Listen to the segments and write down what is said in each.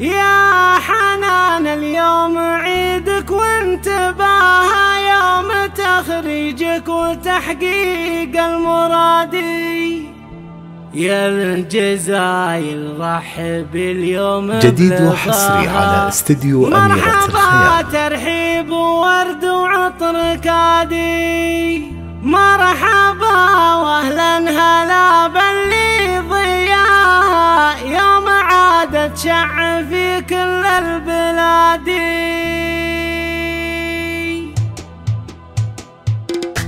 يا حنان اليوم عيدك وانتباها يوم تخريجك وتحقيق المرادي يا الجزائر رحب اليوم جديد وحصري على استديو اميرة الخيال. ترحيب وورد وعطر كادي مرحبا واهلا هلا باللي ضياء يوم عادت شع في كل البلادي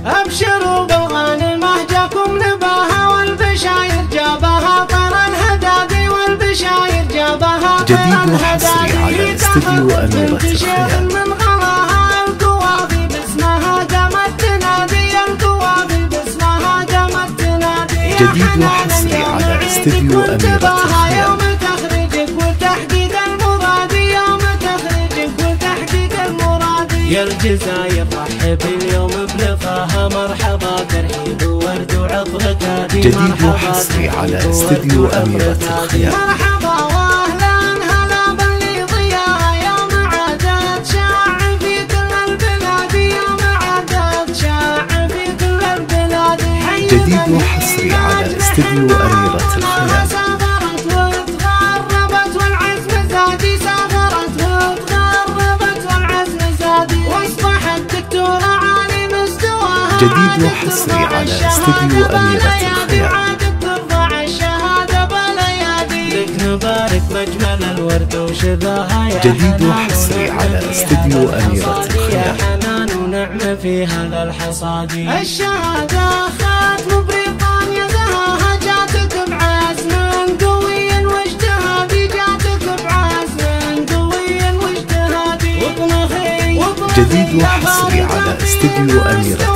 ابشروا بالغنم مهجاكم نباها والبشاير جابها طير الهدادي والبشاير جابها طير الهدادي تاخذ انتشار من غراها القواضي باسمها قامت تنادي القواضي باسمها قامت تنادي يا حنان اليوم عيدك وانتباها يوم تخريجك وتحقيق المرادي يوم تخريجك وتحقيق المرادي يا الجزائر رحب اليوم بلقاها مرحبا ترحيب وورد وعطر كادي جديد وحصري على استديو اميرة الخيال مرحبا واهلا هلا باللي ضياها يوم عادت شاع في كل البلاد يوم عادت شاع في كل البلاد جديد وحصري على استديو اميرة الخيال سافرت وتغربت والعزم زادي سافرت وتغربت والعزم زادي واصبحت دكتورة جديد وحصري على استديو اميرة الخيال عادت ترضع الشهادة بليادي لك نبارك مجمل الورد وشذاها يا جديد وحصري على استديو اميرة الخيال حنان ونعمة فيها للحصادي الشهادة خاتم بريطانيا دهاها جاتك بعزم قوي واجتهادي جاتك بعزم قوي واجتهادي وابن خير جديد وحصري على استديو اميرة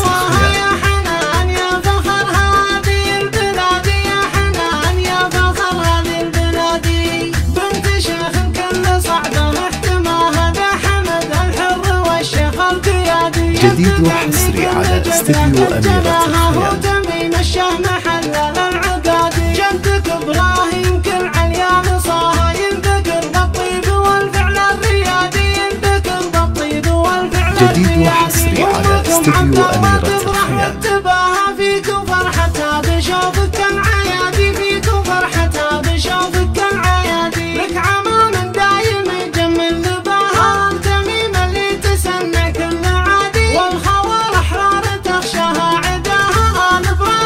جديد وحصري على استديو اميرة الخيال تميم الشاه محل العقادي جدك ابراهيم كل عليان صاها ينذكر بالطيب والفعل الريادي ينذكر بالطيب والفعل الريادي جديد وحصري على استديو اميرة الخيال تباها فيكم فرحتها بشوفك كان عيادي فيكم فرحتها بشوفك كان عيادي لك عمان دايم يجمل لباها تميم اللي تسنى كل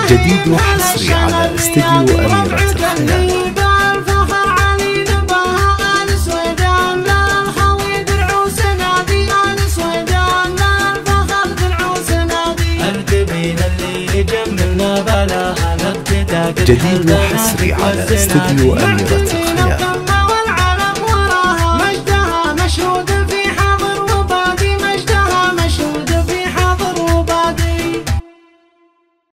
جديد وحصري على استديو اميرة الخيال جديد وحصري على استديو اميرة الخيال.